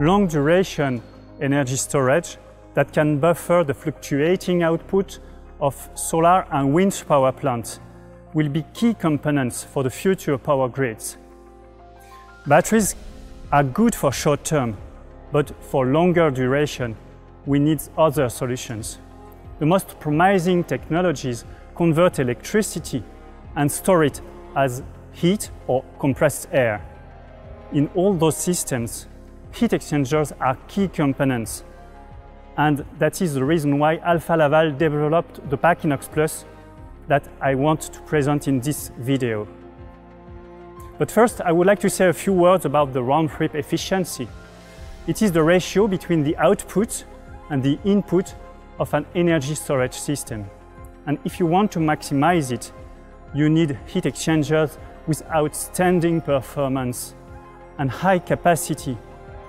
long duration energy storage that can buffer the fluctuating output of solar and wind power plants will be key components for the future power grids. Batteries are good for short term, but for longer duration, we need other solutions. The most promising technologies convert electricity and store it as heat or compressed air. In all those systems, heat exchangers are key components. And that is the reason why Alfa Laval developed the Packinox+ that I want to present in this video. But first, I would like to say a few words about the round-trip efficiency. It is the ratio between the output and the input of an energy storage system. And if you want to maximize it, you need heat exchangers with outstanding performance and high capacity,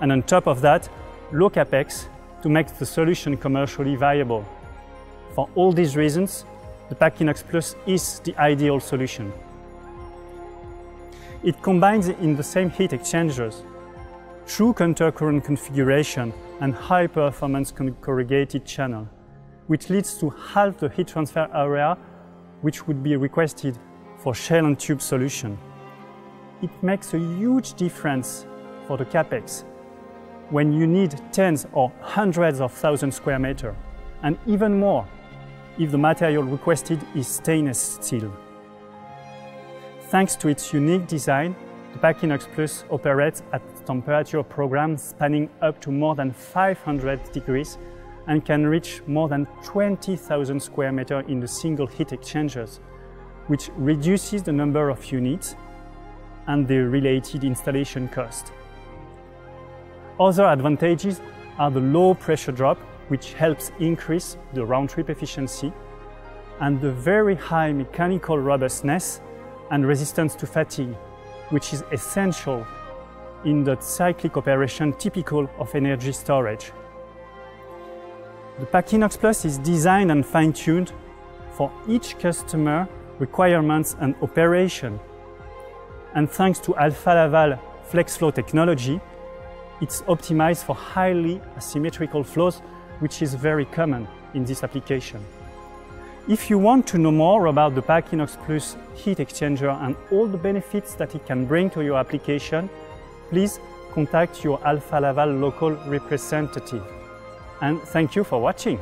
and on top of that, low capex to make the solution commercially viable. For all these reasons, the Packinox+ is the ideal solution. It combines in the same heat exchangers true countercurrent configuration and high-performance corrugated channel, which leads to half the heat transfer area which would be requested for shell and tube solution. It makes a huge difference for the capex when you need tens or hundreds of thousands square meters, and even more if the material requested is stainless steel. Thanks to its unique design, the Packinox+ operates at temperature programs spanning up to more than 500 degrees and can reach more than 20,000 square meters in the single heat exchangers, which reduces the number of units and the related installation cost. Other advantages are the low pressure drop, which helps increase the round-trip efficiency, and the very high mechanical robustness and resistance to fatigue, which is essential in the cyclic operation typical of energy storage. The Packinox+ is designed and fine-tuned for each customer requirements and operation. And thanks to Alfa Laval Flexflow technology, it's optimized for highly asymmetrical flows, which is very common in this application. If you want to know more about the Packinox+ heat exchanger and all the benefits that it can bring to your application, please contact your Alfa Laval local representative. And thank you for watching.